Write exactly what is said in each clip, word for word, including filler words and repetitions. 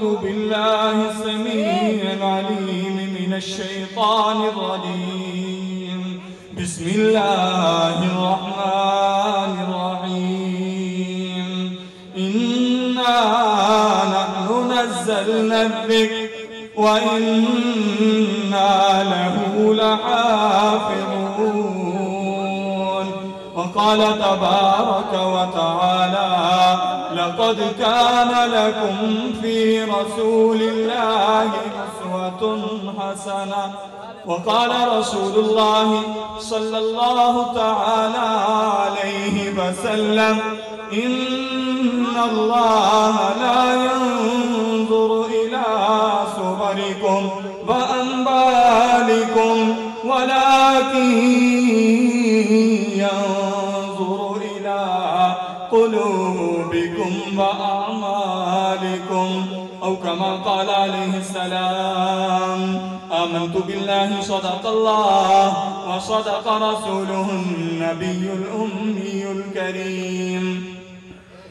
بالله السميع العليم من الشيطان الرجيم بسم الله الرحمن الرحيم إنا نحن نزلنا الذكر وإنا له لحافظون وقال تبارك وتعالى لقد كان لكم في رسول الله أسوة حسنة وقال رسول الله صلى الله تعالى عليه وسلم إن الله لا ينظر إلى صوركم وأموالكم ولكن ينظر إلى قلوبكم وأعمالكم أو كما قال عليه السلام آمنت بالله صدق الله وصدق رسوله النبي الأمي الكريم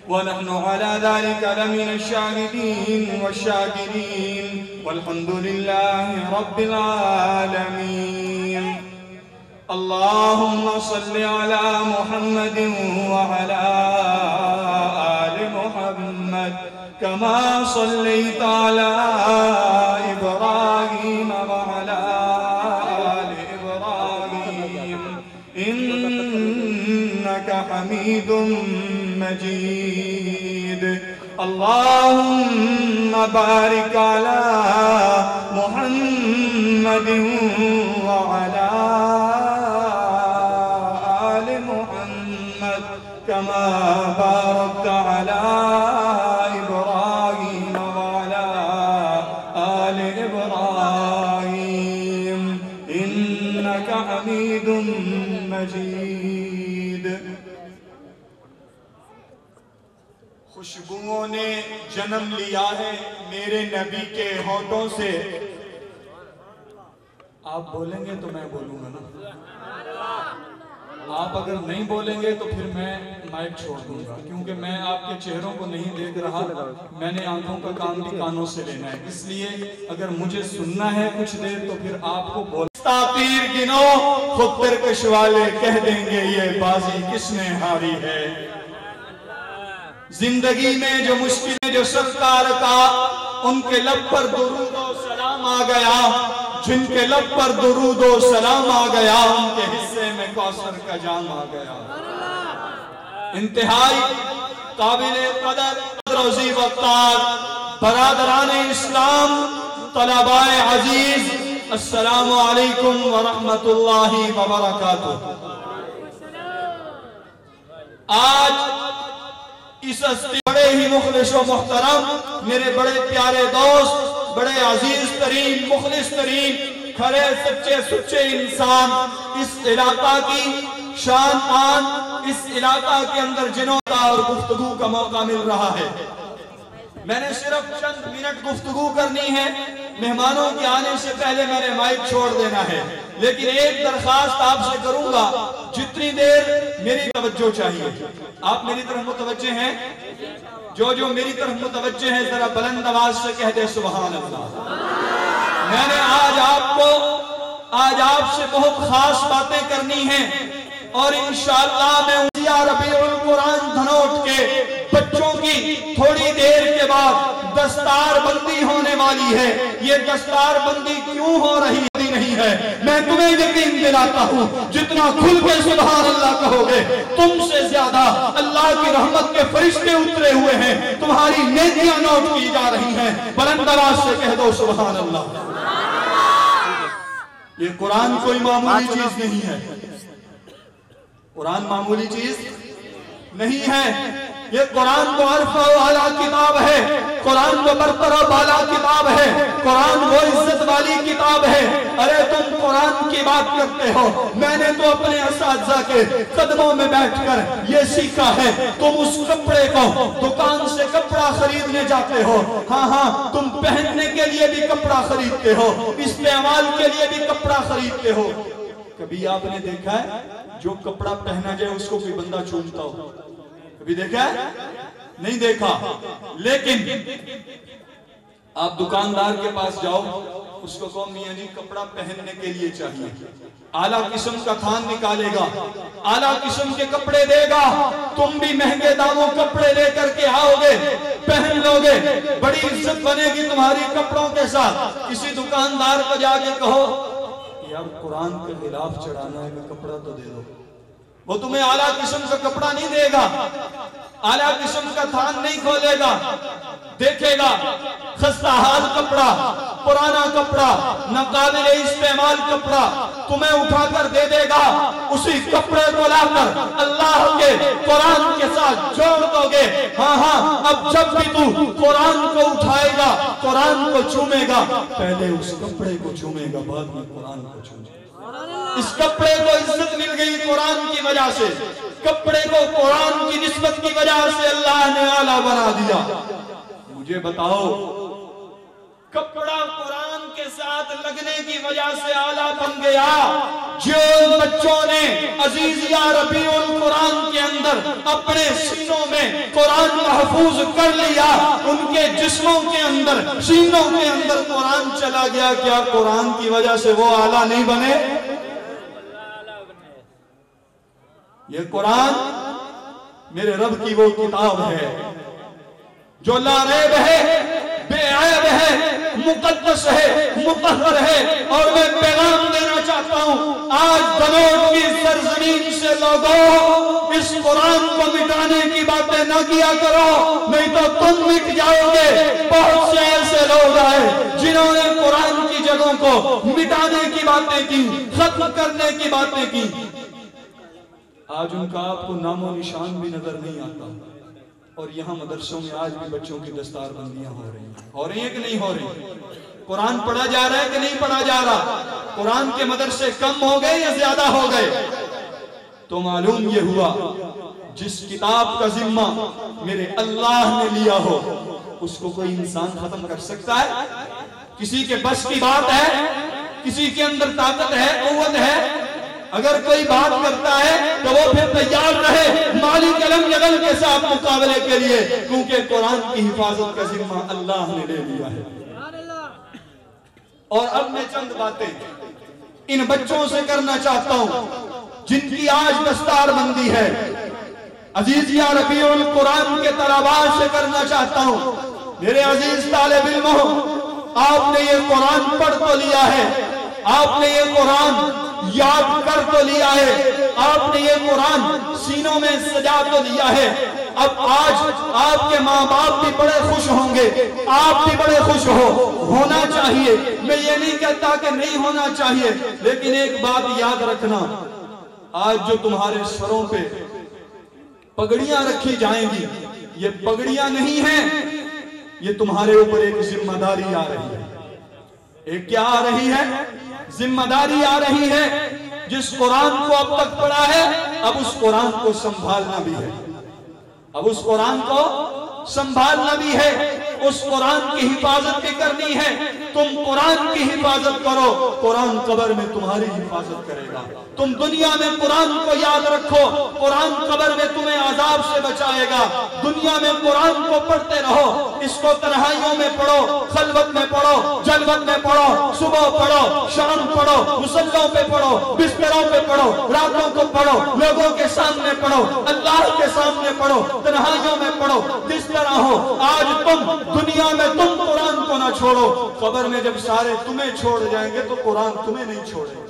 ونحن على ذلك لمن الشاهدين والشاكرين والحمد لله رب العالمين. اللهم صل على محمد وعلى آل محمد كما صليت على إبراهيم وعلى آل إبراهيم إنك حميد مجيد. اللهم بارك على محمد وعلى كما باركت على إبراهيم وعلى آل إبراهيم إنك حميد مجيد. खुशबुओं ने जन्म लिया है मेरे नबी के होठों से। आप बोलेंगे तो मैं बोलूंगा ना, आप अगर नहीं बोलेंगे तो फिर मैं माइक छोड़ दूंगा, क्योंकि मैं आपके चेहरों को नहीं देख रहा, मैंने आंखों का काम भी कानों से लेना है। इसलिए अगर मुझे सुनना है कुछ देर तो फिर आपको बोल तातीर गिनो खुद तरकश वाले कह देंगे ये बाजी किसने हारी है। जिंदगी में जो मुश्किलें जो सख्ता रखा उनके लब पर दुरूद और सलाम आ गया, जिनके लब पर दुरूद और सलाम आ गया उनके हिस्से में कौसर का जाम आ गया। इंतहाई काबिले कदर रोजी वक्तार बरादराने इस्लाम तलबाए अजीज अस्सलाम वालेकुम व रहमतुल्लाहि व बरकातहू। आज इस बड़े ही मुखलिस व मुहतरम मेरे बड़े प्यारे दोस्त बड़े अजीज तरीन मुखलिस तरीन खरे सच्चे सच्चे इंसान इस इलाका की शान आन इस इलाका के अंदर जिनों और गुफ्तगू का मौका मिल रहा है। मैंने सिर्फ चंद मिनट गुफ्तगू करनी है, मेहमानों के आने से पहले मैंने माइक छोड़ देना है। लेकिन एक दरखास्त आपसे करूंगा, जितनी देर मेरी तवज्जो चाहिए। आप मेरी तरफ मुतवज्जे हैं? जो जो मेरी तरफ मुतवज्जे हैं जरा बुलंद आवाज से कह दे सुभान अल्लाह। मैंने आज आपको आज आपसे बहुत खास बातें करनी हैं और इंशाअल्लाह मैं रबीउल कुरान धनोट के बच्चों की थोड़ी देर के बाद दस्तार बंदी होने वाली है। ये दस्तार बंदी क्यों हो रही नहीं है, मैं तुम्हें यकीन दिलाता हूँ जितना खुल के सुभान अल्लाह कहोगे तुमसे ज्यादा अल्लाह की रहमत के फरिश्ते उतरे हुए हैं, तुम्हारी नेकियां नोट की जा रही हैं। बुलंद आवाज से कह दो सुभान अल्लाह। ये कुरान कोई मामूली चीज नहीं है, कुरान मामूली चीज नहीं है। ये कुरान वो अरफा वाला किताब है, कुरान वो बरतरा वाला किताब है, कुरान वो इज्जत वाली किताब है। अरे तुम कुरान की बात करते हो, मैंने तो अपने असातिज़ा के कदमों में बैठकर ये सीखा है। तुम उस कपड़े को दुकान से कपड़ा खरीदने जाते हो, हाँ हाँ तुम पहनने के लिए भी कपड़ा खरीदते हो, इस्तेमाल के लिए भी कपड़ा खरीदते हो। कभी आपने देखा है जो कपड़ा पहना जाए उसको कोई बंदा चूमता हो? कभी देखा है? नहीं देखा। लेकिन आप दुकानदार के पास जाओ, उसको कहो मियां जी कपड़ा पहनने के लिए चाहिए, आला किस्म का थान निकालेगा, आला किस्म के कपड़े देगा। तुम भी महंगे दामों कपड़े लेकर के आओगे, पहन लोगे, बड़ी इज्जत बनेगी तुम्हारी कपड़ों के साथ। किसी दुकानदार को जाके कहो यार कुरान के खिलाफ चढ़ाना है, कपड़ा तो दे दो, वो तुम्हें आला किस्म का कपड़ा नहीं देगा, आला किस्म का थान नहीं खोलेगा। देखेगा खस्ता हाल कपड़ा, पुराना कपड़ा, नाकाबिले इस्तेमाल कपड़ा तुम्हें उठाकर दे देगा। उसी कपड़े को लाकर अल्लाह के कुरान के साथ जोड़ दोगे। हाँ हाँ, अब जब भी तू कुरान को उठाएगा, कुरान को चूमेगा, पहले उस कपड़े को चूमेगा, बाद में कुरान को चूमेगा। इस कपड़े को इज्जत मिल गई कुरान की वजह से, कपड़े को कुरान की निस्बत की वजह से अल्लाह ने आला बना दिया। मुझे बताओ, कपड़ा कुरान के साथ लगने की वजह से आला बन गया। जो बच्चों ने अजीज या रबीउल कुरान के अंदर अपने सीनों में कुरान महफूज कर लिया, उनके जिस्मों के अंदर, सीनों के अंदर कुरान चला गया। क्या कुरान की वजह से वो आला नहीं बने? ये कुरान मेरे रब की वो किताब है जो ला रेब है, बेअैब है, मुकद्दस है, मुतहर है। और मैं पैगाम देना चाहता हूँ, आज बलोच की सरजमीन से लोगों, इस कुरान को मिटाने की बातें ना किया करो, नहीं तो तुम मिट जाओगे। बहुत से ऐसे लोग आए जिन्होंने कुरान की जगहों को मिटाने की बातें की, खत्म करने की बातें की। आज उनका आपको नामो निशान भी नजर नहीं आता। और यहाँ मदरसों में आज भी बच्चों की दस्तार बंदियां हो रही हैं, हो रही है कि नहीं हो रही? कुरान पढ़ा जा रहा है कि नहीं पढ़ा जा रहा? कुरान के मदरसे कम हो गए या ज्यादा हो गए? तो मालूम ये हुआ, जिस किताब का जिम्मा मेरे अल्लाह ने लिया हो, उसको कोई इंसान खत्म कर सकता है? किसी के बस की बात है? किसी के अंदर ताकत है, कुव्वत है? अगर कोई बात करता है तो वो फिर तैयार रहे माली कलम जगल के साथ मुकाबले के लिए, क्योंकि कुरान की हिफाजत का जिम्मा अल्लाह ने ले लिया है। और अब मैं चंद बातें इन बच्चों से करना चाहता हूं जिनकी आज दस्तार बंदी है। अजीज या रबीउल कुरान के तलबाज से करना चाहता हूं, मेरे अजीज तालिब इल्म हो, आपने ये कुरान पढ़ तो लिया है, आपने ये कुरान याद कर तो लिया है, आपने ये कुरान सीनों में सजा तो लिया है। अब आज आपके माँ बाप भी बड़े खुश होंगे, आप भी बड़े खुश हो, होना चाहिए। मैं ये नहीं कहता कि नहीं होना चाहिए, लेकिन एक बात याद रखना, आज जो तुम्हारे सरों पे पगड़ियां रखी जाएंगी, ये पगड़ियां नहीं है, ये तुम्हारे ऊपर एक जिम्मेदारी आ रही है। एक क्या आ रही है? जिम्मेदारी आ रही है। जिस कुरान को अब तक पढ़ा है, अब उस कुरान को संभालना भी है, अब उस कुरान को संभालना भी है, उस कुरान की हिफाजत भी करनी है। तुम कुरान की हिफाजत करो, कुरान कब्र में तुम्हारी हिफाजत करेगा। तुम दुनिया में कुरान को याद रखो, कुरान कब्र में तुम्हें आजाब से बचाएगा। दुनिया में कुरान को पढ़ते रहो, इसको तन्हाइयों में पढ़ो, खलवत में पढ़ो, जलवत में पढ़ो, सुबह पढ़ो, शाम पढ़ो, मुसल्लों पे पढ़ो, बिस्तरों पे पढ़ो, रातों को पढ़ो, लोगों के सामने पढ़ो, अल्लाह के सामने पढ़ो, तन्हाइयों में पढ़ो, जिस तरह हो। आज तुम दुनिया में तुम कुरान को ना छोड़ो, कब्र में जब सारे तुम्हें छोड़ जाएंगे तो कुरान तुम्हें नहीं छोड़ेगा।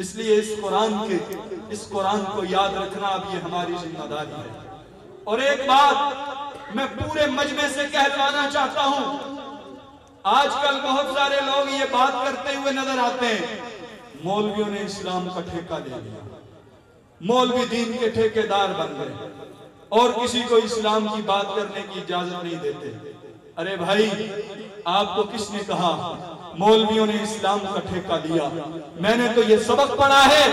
इसलिए इस कुरान के इस कुरान को याद रखना अब ये हमारी जिम्मेदारी है। और एक बात मैं पूरे मजमे से कहलाना चाहता हूं, आजकल बहुत सारे लोग ये बात करते हुए नजर आते हैं, मौलवियों ने इस्लाम का ठेका ले लिया, मौलवी दीन के ठेकेदार बन गए और किसी को इस्लाम की बात करने की इजाजत नहीं देते। अरे भाई, आपको किसने कहा मौलवियों ने इस्लाम का ठेका लिया? मैंने तो ये सबक पढ़ा है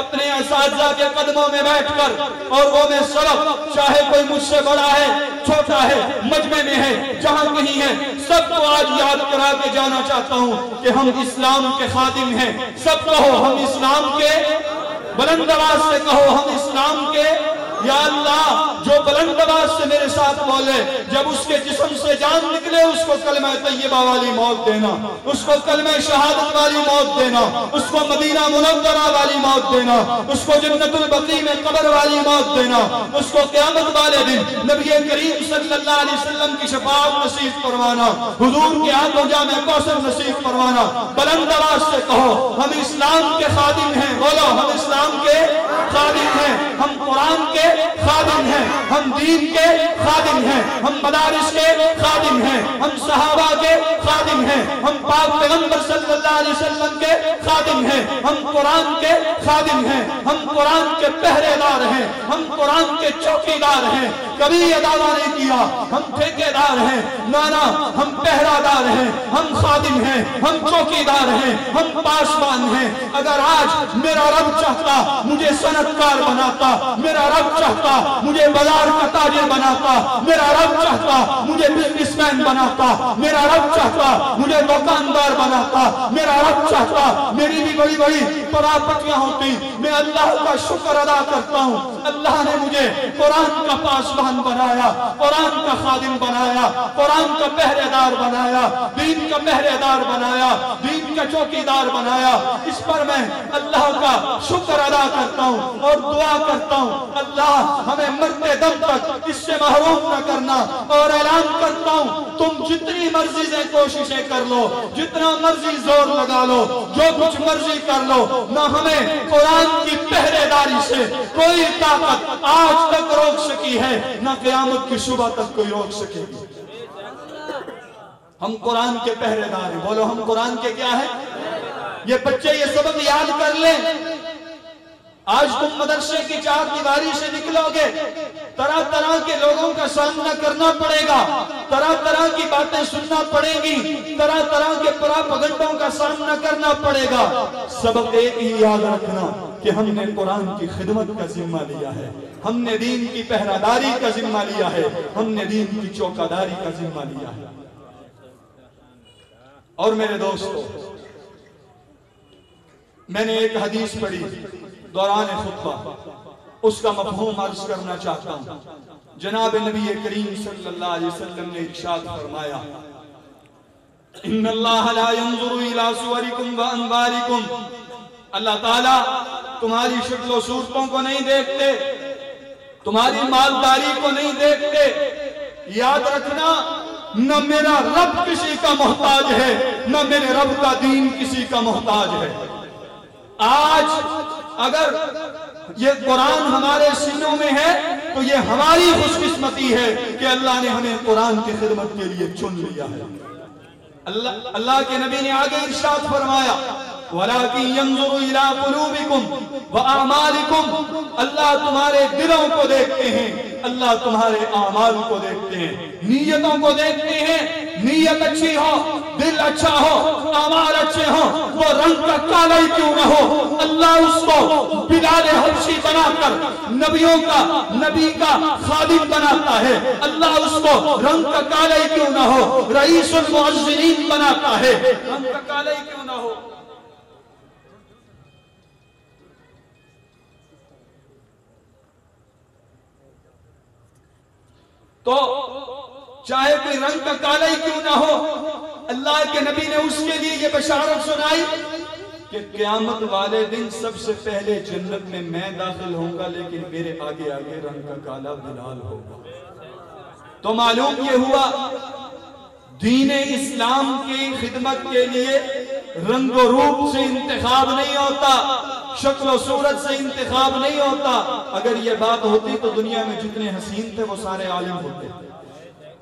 अपने असातिज़ा के कदमों में बैठकर, और वो मैं सबक, चाहे कोई मुझसे बड़ा है, छोटा है, मजमे में है, जहां कहीं है, सबको आज याद करा के जाना चाहता हूं कि हम इस्लाम के खादिम हैं। सब कहो हम इस्लाम के, बुलंद आवाज से कहो हम इस्लाम के। या अल्लाह, जो बुलंद आवाज से मेरे साथ बोले, जब उसके जिस्म से जान निकले निकले उसको कलमा तैयबा वाली मौत देना, उसको कलमा शहादत वाली मौत देना, उसको मदीना मुनव्वरा वाली मौत देना, उसको जन्नतुल बक़ी में कब्र वाली मौत देना, उसको क़यामत वाले दिन नबी करीम सल्लल्लाहु अलैहि वसल्लम की शफाअत नसीब फरमाना, हुजूर के हाथों जामे कौसर नसीब फरमाना। बुलंद आवाज से कहो हम इस्लाम के खादिम हैं, बोलो हम इस्लाम के खादिम हैं, हम कुरान के खादिम हैं, हम दीन के खादिम हैं, हम मदारिस के खादिम हैं, हम सहाबा के खादिम हैं, हम पाक पैगंबर सल्लल्लाहु अलैहि वसल्लम के खादिम हैं, हम कुरान के खादिम हैं, हम कुरान के पहरेदार हैं, हम कुरान के चौकीदार हैं, कभी ये दावा नहीं किया हम ठेकेदार हैं, नाना हम पहरादार हैं, हम खादिम हैं, हम चौकीदार हैं, हम पासवान हैं। अगर आज मेरा रब चाहता मुझे सनतकार बनाता, मेरा रब चाहता मुझे बाजार का ताजे बनाता, मेरा रब चाहता मुझे बिजनेसमैन बनाता, मेरा रब चाहता मुझे दुकानदार बनाता, मेरा रब चाहता मेरी भी बड़ी बड़ी प्राप्तियां होती। मैं अल्लाह का शुक्र अदा करता हूँ, अल्लाह ने मुझे कुरान का पासवान बनाया, कुरान का खादिम बनाया, कुरान का पहरेदार बनाया, दीन का पहरेदार बनाया, दीन का चौकीदार बनाया। इस पर मैं अल्लाह का शुक्र अदा करता हूँ और दुआ करता हूँ अल्लाह हमें मरते दम तक इससे महरूम न करना। और ऐलान करता हूँ तुम जितनी मर्जी से कोशिशें कर लो, जितना मर्जी जोर लगा लो, जो कुछ मर्जी कर लो, ना हमें कुरान की पहरेदारी से कोई ताकत आज तक रोक सकी है, ना क़यामत की सुबह तक कोई रोक सकेगी। हम कुरान के पहरेदार हैं, बोलो हम कुरान के क्या है। ये बच्चे ये सबक याद कर लें। आज तुम मदरसे की चार दीवारी से निकलोगे, तरह तरह के लोगों का सामना करना पड़ेगा, तरह तरह की बातें सुनना पड़ेगी, तरह तरह के प्रोपेगेंडों का सामना करना पड़ेगा। सबक एक ही याद रखना कि हमने कुरान की खिदमत का जिम्मा लिया है, हमने दीन की पहरादारी का जिम्मा लिया है, हमने दीन की चौकादारी का जिम्मा लिया है। और मेरे दोस्तों, मैंने एक हदीस पढ़ी दौरान खुतबा, उसका मफहूम अर्ज करना चाहता हूँ। जनाब नबी करीम सल्लल्लाहु अलैहि वसल्लम ने इरशाद फरमाया, इन्नल्लाह ला यंजुरु इला सुवरिकुम व अनवारिकुम, अल्लाह ताला तुम्हारी शक्लों सूरतों को नहीं देखते, तुम्हारी मालदारी को नहीं देखते। याद रखना, न मेरा रब किसी का मोहताज है, न मेरे रब का दीन किसी का मोहताज है। आज अगर ये कुरान हमारे सीनों में है तो ये हमारी खुशकिस्मती है कि अल्लाह ने हमें कुरान की खिदमत के लिए चुन लिया है। अल्लाह अल्लाह के नबी ने आगे इरशाद फरमाया, वलाकिन यंजुरु इला कुलूबिकुम व आमालिकुम, अल्लाह तुम्हारे दिलों को देखते हैं, अल्लाह तुम्हारे आमाल को देखते हैं, नीयतों को देखते हैं। नीयत अच्छी हो, दिल अच्छा हो, आमाल अच्छे हो, वो रंग का काला ही क्यों न हो, अल्लाह उसको बिलाल हबशी बनाकर नबियों का नबी का खादिम बनाता है। अल्लाह उसको रंग का काला ही क्यों न हो, रईसुल मुअज़्ज़िरीन बनाता है, रंग का काला ही क्यों न हो। तो चाहे कोई रंग का काला ही क्यों ना हो, अल्लाह के नबी ने उसके लिए ये बशारत सुनाई कि क़यामत वाले दिन सबसे पहले जन्नत में मैं दाखिल होऊंगा, लेकिन मेरे आगे आगे रंग का काला बिलाल होगा। तो मालूम ये हुआ, दीन इस्लाम की खिदमत के लिए रंग और रूप से इंतखाब नहीं होता, शक्ल सूरत से इंतखाब नहीं होता। अगर ये बात होती तो दुनिया में जितने हसीन थे वो सारे आलिम होते।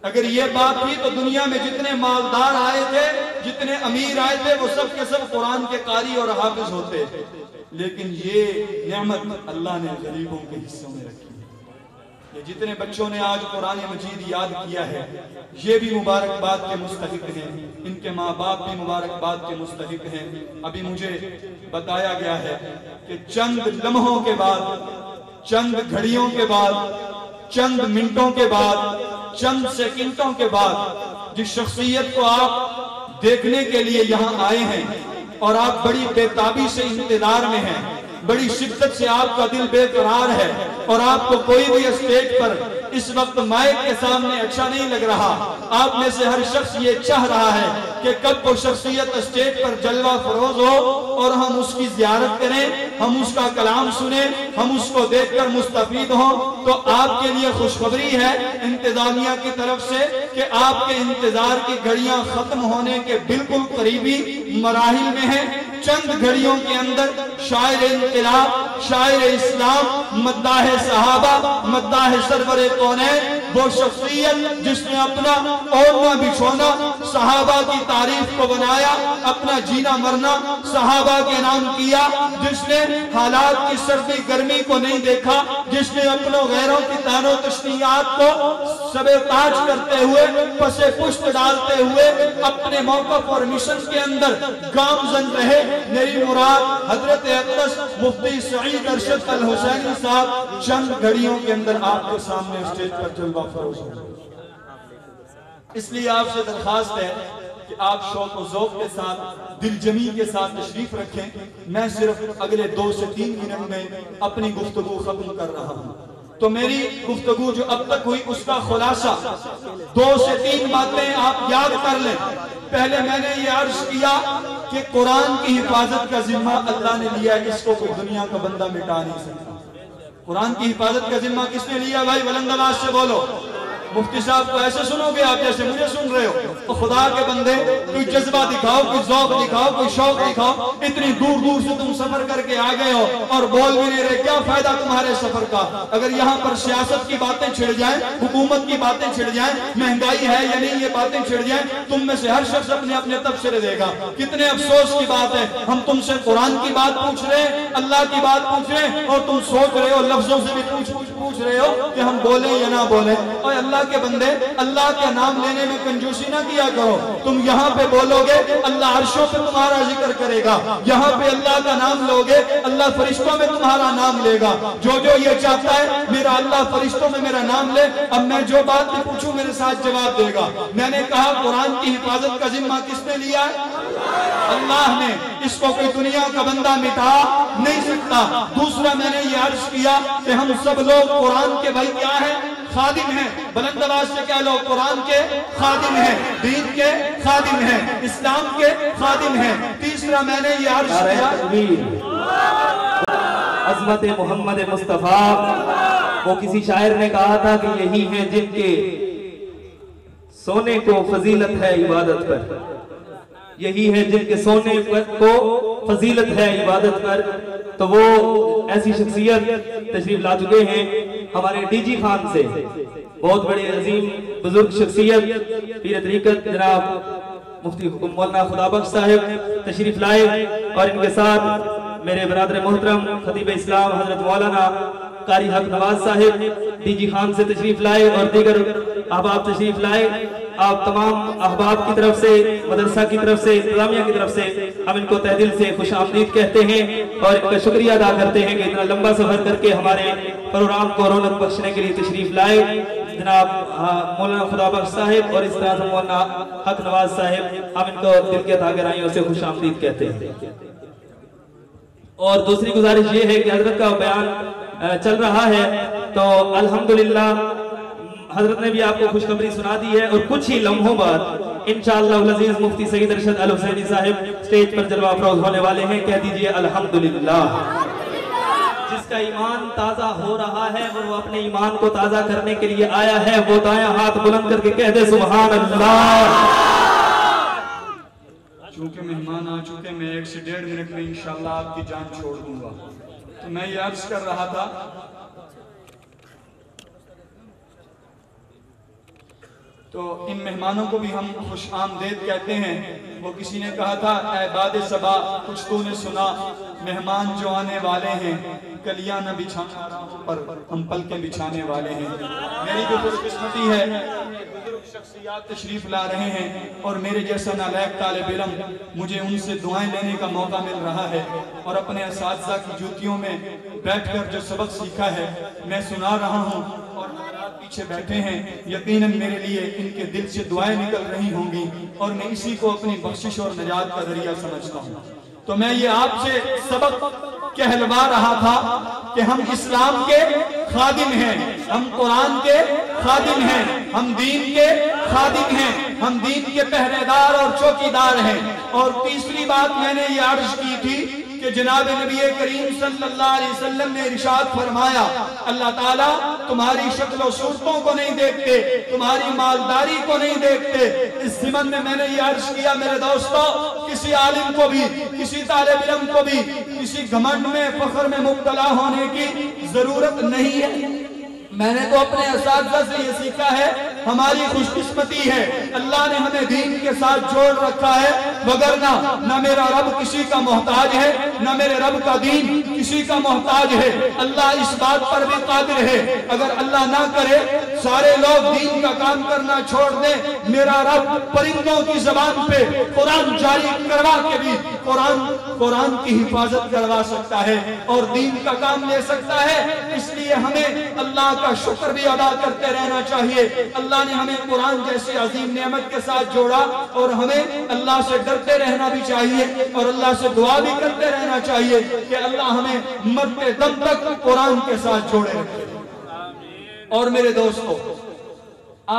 अगर ये बात थी तो दुनिया में जितने मालदार आए थे, जितने अमीर आए थे, वो सब के सब कुरान के कारी और हाफिज होते। लेकिन ये नेमत अल्लाह ने गरीबों के हिस्सों में रखी। ये जितने बच्चों ने आज कुरान मजीद याद किया है, ये भी मुबारकबाद के मुस्तहिक हैं, इनके माँ बाप भी मुबारकबाद के मुस्तहिक हैं। अभी मुझे बताया गया है कि चंद लम्हों के बाद, चंद घड़ियों के बाद, चंद मिनटों के बाद, चंद सेकंडों के बाद जिस शख्सियत को आप देखने के लिए यहाँ आए हैं और आप बड़ी बेताबी से इंतजार में हैं, बड़ी शिद्दत से आपका दिल बेकरार है और आपको कोई भी स्टेज पर इस वक्त माइक के सामने अच्छा नहीं लग रहा। आप में से हर शख्स ये चाह रहा है कि कब को शख्सियत स्टेज पर जलवा फरोज हो और हम उसकी जियारत करें, हम उसका कलाम सुने, हम उसको देखकर मुस्तफीद हों। तो आपके लिए खुशखबरी है इंतजामिया की तरफ से कि आपके इंतजार की घड़ियां खत्म होने के बिल्कुल करीबी मराहिल में है। चंद घड़ियों के अंदर शायर इंक़िलाब, शायर इस्लाम, मद्दाह सहाबा, मद्दाह सरवर कौनैन, वो शख्सियत जिसने अपना ओढ़ना बिछोना सहाबा की तारीफ को बनाया, अपना जीना मरना सहाबा के नाम किया, जिसने हालात की सर्दी गर्मी को नहीं देखा, जिसने अपनों गैरों की तानों तश्नियात को सबेताज करते हुए पसे पुष्ट डालते हुए अपने मौकफ और मिशन के अंदर गामजन रहे। मेरी मुराद हजरत अकदस मुफ्ती सईद अरशद अल हुसैनी साहब चंद घड़ियों के अंदर आपके सामने स्टेज पर जलवा फरोश होंगे। इसलिए आपसे दरखास्त है कि आप शौक और ज़ौक़ के साथ, दिलजमी के साथ तशरीफ रखें। मैं सिर्फ अगले दो से तीन मिनट में अपनी गुफ्तगू खत्म कर रहा हूँ, तो मेरी गुफ्तगू जो अब तक हुई उसका खुलासा दो से तीन बातें आप याद कर लें। पहले मैंने ये अर्ज किया कि कुरान की हिफाजत का जिम्मा अल्लाह ने लिया, इसको कोई दुनिया का बंदा मिटा नहीं सकता। कुरान की हिफाजत का जिम्मा किसने लिया भाई? बुलंद आवाज से बोलो। मुफ्ती साहब को ऐसे सुनोगे आप जैसे मुझे सुन रहे हो? तो खुदा के बंदे कोई जज्बा दिखाओ, कोई ज़ौक़ दिखाओ, कोई शौक दिखाओ। इतनी दूर दूर से तुम सफर करके आ गए हो और बोल भी नहीं रहे, क्या फायदा तुम्हारे सफर का? अगर यहाँ पर सियासत की बातें छिड़ जाए, हुकूमत की बातें छिड़ जाए, महंगाई है या नहीं ये बातें छिड़ जाए, तुम में से हर शख्स अपने अपने तबसरे देगा। कितने अफसोस की बात है, हम तुमसे कुरान की बात पूछ रहे हैं, अल्लाह की बात पूछ रहे हैं और तुम सोच रहे हो, लफ्जों से भी पूछ पूछ रहे हो कि हम बोले या ना बोले। और अल्लाह के बंदे, अल्लाह का नाम लेने में कंजूसी ना किया करो। तुम यहाँ पे बोलोगे अल्लाह अर्शों पे तुम्हारा जिक्र करेगा, यहाँ पे अल्लाह का नाम लोगे अल्लाह फरिश्तों में तुम्हारा नाम लेगा। जो जो ये चाहता है मेरा अल्लाह फरिश्तों में मेरा नाम ले, अब मैं जो बात भी पूछूं मेरे साथ जवाब देगा। मैंने कहा कुरान की हिफाजत का जिम्मा किसने लिया है? अल्लाह ने। इसको कोई दुनिया का बंदा मिटा नहीं सकता। दूसरा मैंने ये अर्ज किया कि हम सब लोग कुरान के भाई क्या है? खादिम है। बुलंद आवाज से क्या लोग कुरान के खादिम है, दीन के खादिम है, इस्लाम के खादिम है। तीसरा मैंने ये अर्ज किया अज़मत मोहम्मद मुस्तफ़ा, वो किसी शायर ने कहा था कि यही है जिनके सोने को फजीलत है इबादत पर, यही है जिनके सोने पर को फजीलत है इबादत पर। तो वो ऐसी शख्सियत तशरीफ ला चुके हैं हमारे डीजी खान से, बहुत बड़े अजीम बुजुर्ग शख्सियत पीर तरीकत जनाब मुफ्ती मौलाना खुदाबख्श साहब तशरीफ लाए और इनके साथ मेरे बरादर मोहतरम खतीब इस्लाम हजरत मौलाना कारी हक नवाज साहब डीजी खान से तशरीफ लाए और दीगर अहबाब तशरीफ लाए। आप तमाम अहबाब की तरफ से, मदरसा की तरफ से, इंतजामिया की तरफ से हम इनको तहे दिल से खुश आमदीद कहते हैं और इनका शुक्रिया अदा करते हैं कि इतना लंबा सफर करके हमारे प्रोग्राम को रौनक बख्शने के लिए तशरीफ लाए। जनाब मौलाना खुदाबख्श साहब और इस तरह मौलाना हक नवाज साहब, हम इनको दिल के तागराइयों से खुश आमदीद कहते हैं। और दूसरी गुजारिश ये है कि हजरत का बयान चल रहा है तो अल्हम्दुलिल्लाह हजरत ने भी आपको खुशखबरी सुना दी है और कुछ ही लम्हों बाद इंशाअल्लाह अज़ीज़ मुफ्ती सईद अरशद अल हुसैनी साहब स्टेज पर जलवा अफरोज होने वाले हैं। कह दीजिए अल्हम्दुलिल्लाह। जिसका ईमान ताज़ा हो रहा है और वो अपने ईमान को ताज़ा करने के लिए आया है, वो दाया हाथ बुलंद करके कह दे सुभान अल्लाह। चूँकि मेहमान आ चुके, मैं एक से डेढ़ मिनट में इंशाअल्लाह आपकी जान छोड़ दूंगा। तो मैं ये अर्ज कर रहा था तो इन मेहमानों को भी हम खुश आमदेद कहते हैं। वो किसी ने कहा था ऐ बादे सबा कुछ तूने सुना, मेहमान जो आने वाले हैं कलियां न बिछाना पर हम पलके बिछाने वाले हैं। मेरी जो खुशकिस्मती है बुजुर्ग शख्सियत तशरीफ ला रहे हैं और मेरे जैसा नालायक तालिब इल्म, मुझे उनसे दुआएं लेने का मौका मिल रहा है और अपने असातिज़ा की जूतियों में बैठकर जो सबक सीखा है मैं सुना रहा हूँ और पीछे बैठे हैं। यकीनन मेरे लिए इनके दिल से दुआएं निकल रही होंगी और मैं इसी को अपनी बख्शिश और निजात का जरिया समझता हूँ। तो मैं ये आपसे सबक कहलवा रहा था कि हम इस्लाम के खादिम हैं, हम कुरान के खादिम हैं, हम दीन के खादिम हैं, हम दीन के पहरेदार और चौकीदार हैं। और तीसरी बात मैंने ये अर्ज की थी कि जनाब नबी करीम सल्लल्लाहु अलैहि वसल्लम ने इरशाद फरमाया, अल्लाह ताला तुम्हारी शक्ल सूरतों को नहीं देखते, तुम्हारी मालदारी को नहीं देखते। इस जिमन में मैंने ये अर्ज किया मेरे दोस्तों, किसी आलिम को भी, किसी तालिब इल्म को भी किसी घमंड में, फख्र में मुब्तला होने की जरूरत नहीं है। मैंने तो अपने असातिज़ा से ये सीखा है, हमारी खुशकिस्मती है अल्लाह ने हमें दीन के साथ जोड़ रखा है, वगरना न मेरा रब किसी का मोहताज है, न मेरे रब का दीन किसी का मोहताज है। अल्लाह इस बात पर भी कादिर है, अगर अल्लाह ना करे सारे लोग दीन का काम करना छोड़ दें, मेरा रब परिंदों की जबान पे कुरान जारी करवा के भी कुरान कुरान की हिफाजत करवा सकता है और दीन का काम ले सकता है। इसलिए हमें अल्लाह का शुक्र भी अदा करते रहना चाहिए। अल्लाह ने हमें कुरान जैसी अजीम नेमत के साथ जोड़ा और हमें अल्लाह से डरते रहना भी चाहिए और अल्लाह से दुआ भी करते रहना चाहिए कि अल्लाह हमें मरते दम तक कुरान के साथ जोड़े। और मेरे दोस्तों,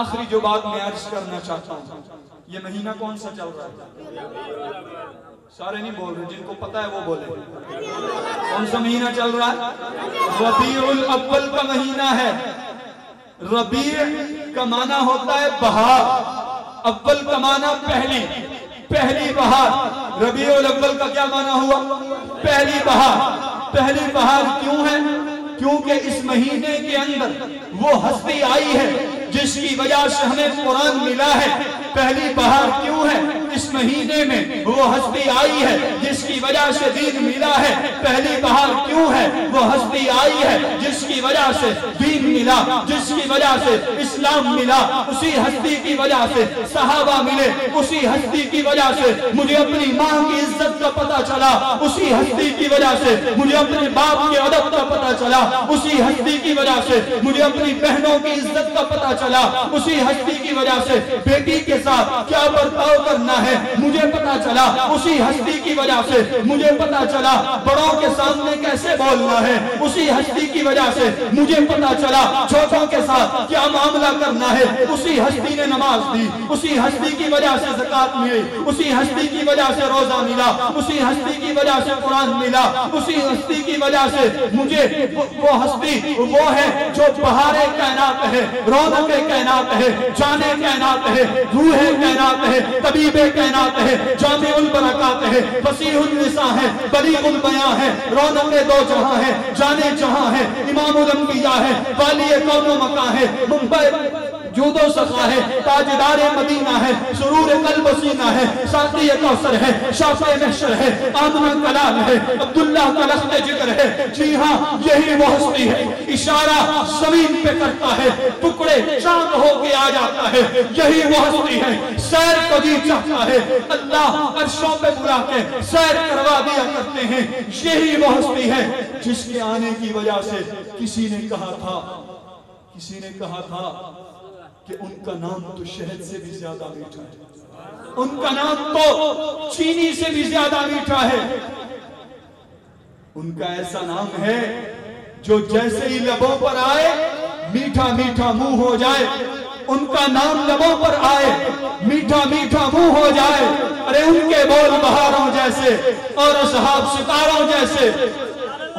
आखिरी जो बात मैं अर्ज करना चाहता हूँ, ये महीना कौन सा चल रहा है? सारे नहीं बोल रहे, जिनको पता है वो बोले। कौन सा महीना चल रहा है? रबीउल अव्वल का महीना है। रबी का माना होता है बहार, अव्वल का माना पहली, पहली बहार। रबीउल अव्वल का क्या माना हुआ? पहली बहार। पहली बहार क्यों है? क्योंकि इस महीने के अंदर वो हस्ती आई है जिसकी वजह से हमें कुरान मिला है। पहली बहार क्यों है? इस महीने में वो हस्ती आई है जिसकी वजह से दीन मिला है। पहली बहार क्यों है? वो हस्ती आई है जिसकी वजह से दीन मिला, जिसकी वजह से इस्लाम मिला। उसी हस्ती की वजह से सहाबा मिले, उसी हस्ती की वजह से मुझे अपनी माँ की इज्जत का पता चला, उसी हस्ती की वजह से मुझे अपने बाप के अदब का पता चला, उसी हस्ती की वजह से मुझे अपनी बहनों की इज्जत का पता चला, उसी हस्ती की वजह से बेटी के साथ क्या बर्ताव करना है मुझे पता चला, उसी हस्ती की वजह से मुझे पता चला बड़ों के सामने कैसे बोलना है, उसी हस्ती की वजह से मुझे पता चला छोटों के साथ क्या मामला करना है। उसी हस्ती ने नमाज दी, उसी हस्ती की वजह से ज़कात मिली, उसी हस्ती की वजह से रोजा मिला, उसी हस्ती की वजह से कुरान मिला, उसी हस्ती की वजह से मुझे वो, वो हस्ती वो है जो बहारे कायनात है, रौनके कायनात है, जाने कायनात है, रूहे कायनात है, तबीबे कायनात है, जामिउल बरकात है, फसीहुल निसा है, बलीगुल बयां है, रौनके दो जहां है, जाने जहां है, इमामुल अंबिया है, वाली कौनो मका है, मुंबई जूदो सखा है, ताजदार मदीना है, सुरूर कल्ब सीना है, साथी कौसर है, शाफे महशर है, आमना कलाम है, अब्दुल्ला का लख्त जिक्र है। जी हाँ, यही वो हस्ती है, इशारा जमीन पे करता है, टुकड़े चांद होके आ जाता है। यही वो हस्ती है, सैर को जी चाहता है, अल्लाह अर्शों पे बुला के सैर करवा दिया करते हैं। यही वो हस्ती है जिसके आने की वजह से किसी ने कहा था, किसी ने कहा था कि उनका नाम तो शहद से भी ज्यादा मीठा है, उनका नाम तो चीनी से भी ज्यादा मीठा है, उनका ऐसा नाम है जो जैसे ही लबों पर आए मीठा मीठा मुंह हो जाए, उनका नाम लबों पर आए मीठा मीठा मुंह हो जाए। अरे उनके बोल बहारों जैसे और असहाब सितारों जैसे,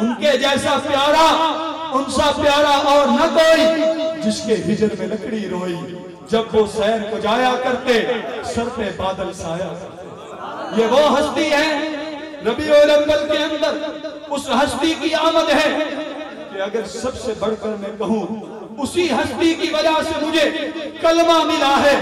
उनके जैसा प्यारा, उनसा प्यारा और न कोई, जिसके हिजर में लकड़ी रोई, जब वो सैर को जाया करते सर पे बादल साया। ये वो हस्ती है रबीउल अव्वल के अंदर, उस हस्ती की आमद है कि अगर सबसे बढ़कर मैं कहूँ, उसी हस्ती की वजह से मुझे कलमा मिला है,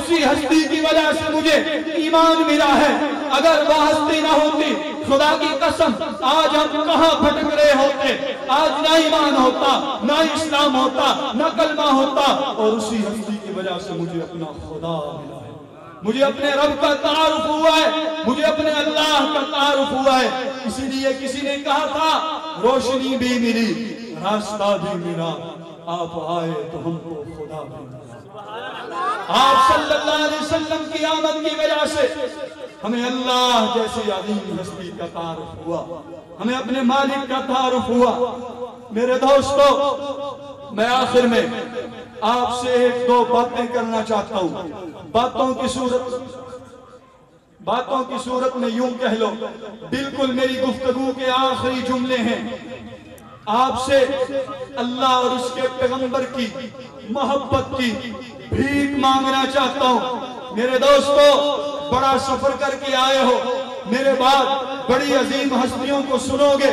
उसी हस्ती की वजह से मुझे ईमान मिला है। अगर वह हस्ती ना होती, खुदा की कसम, आज हम कहाँ भटक रहे होते। आज ना ईमान होता, ना इस्लाम होता, ना कलमा होता। और उसी हस्ती की वजह से मुझे अपना खुदा मिला है, मुझे अपने रब का तारुफ हुआ है, मुझे अपने अल्लाह का तारुफ हुआ है। इसीलिए किसी ने कहा था, रोशनी भी मिली, रास्ता भी मिला, आप आए तो हमको खुदा मिला। आप सल्लल्लाहु अलैहि वसल्लम की आमद की वजह से हमें अल्लाह जैसी अजीम हस्ती का तारुफ हुआ, हमें अपने मालिक का तारुफ हुआ। मेरे दोस्तों, मैं आखिर में आपसे एक दो बातें करना चाहता हूँ। बातों की सूरत बातों की सूरत में यूं कह लो, बिल्कुल मेरी गुफ्तगू के आखिरी जुमले हैं। आपसे अल्लाह और उसके पैगंबर की मोहब्बत की भीख मांगना चाहता हूँ। मेरे दोस्तों, बड़ा सफर करके आए हो, मेरे बाद बड़ी अजीम हस्तियों को सुनोगे।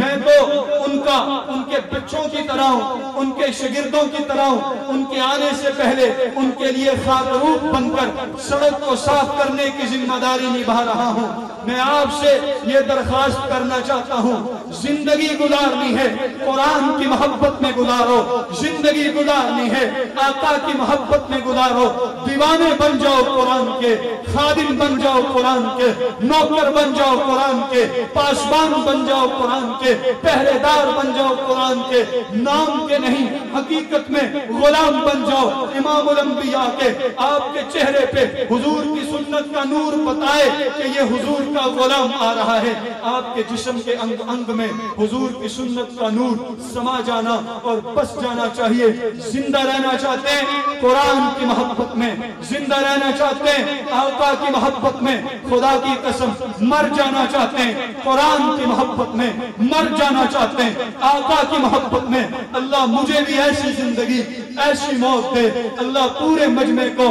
मैं तो उनका उनके बच्चों की तरह हूँ, उनके शागिर्दों की तरह हूँ। उनके आने से पहले उनके लिए खातरूप बनकर सड़क को साफ करने की जिम्मेदारी निभा रहा हूँ। मैं आपसे ये दरखास्त करना चाहता हूँ, जिंदगी गुजारनी है कुरान की मोहब्बत में गुजारो, जिंदगी गुजारनी है आका की मोहब्बत में गुजारो। दीवाने बन जाओ कुरान के, खादिम बन जाओ कुरान के, नौकर बन जाओ कुरान के, पासवान बन जाओ कुरान के, पहरेदार बन जाओ कुरान के। नाम के नहीं, हकीकत में गुलाम बन जाओ इमामुल अंबिया के। आपके चेहरे पे हुजूर की सुन्नत का नूर बताए कि ये हुजूर का गुलाम आ रहा है। आपके जिस्म के अंग अंग में हुजूर की सुन्नत का नूर समा जाना और बस जाना चाहिए। जिंदा रहना चाहते हैं कुरान की मोहब्बत में, जिंदा रहना चाहते हैं आका की मोहब्बत में, खुदा की कसम मर जाना चाहते हैं कुरान की मोहब्बत में, मर जाना चाहते हैं आका की मोहब्बत में। अल्लाह मुझे भी ऐसी जिंदगी, ऐसी मौत दे। अल्लाह पूरे मजमे को,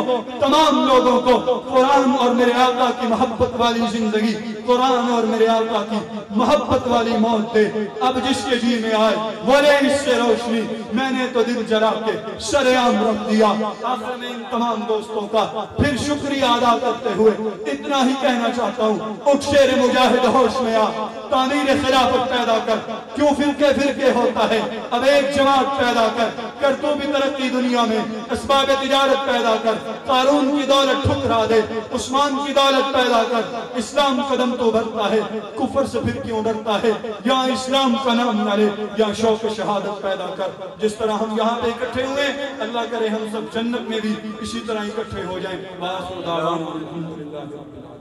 तमाम लोगों को कुरान और मेरे आका की मोहब्बत वाली जिंदगी, कुरान और मेरे आका की मोहब्बत वाली मौत दे। अब जिसके जी में आए वो ले इससे रोशनी। मैंने तो दिल जला के शरेआम रख दिया। आखिर में इन तमाम दोस्तों का फिर शुक्रिया अदा करते हुए इतना ही कहना चाहता हूँ, उठ शेर मुजाहिद होश में आ, तामीर खिलाफत पैदा कर। क्यों फिरके फिरके होता है, अब एक जमात पैदा कर। कर तू भी तरक्की दुनिया में, असबाब तिजारत पैदा कर। कारून की दौलत ठुकरा दे, उस्मान की दौलत पैदा कर। इस्लाम कदम तो बढ़ता है, कुफर से फिर क्यों डरता है। यहाँ इस्लाम का नाम ना ले, यहाँ शौक शहादत पैदा कर। जिस तरह हम यहाँ पे इकट्ठे हुए, अल्लाह करे हम सब जन्नत में भी इसी तरह इकट्ठे हो जाए।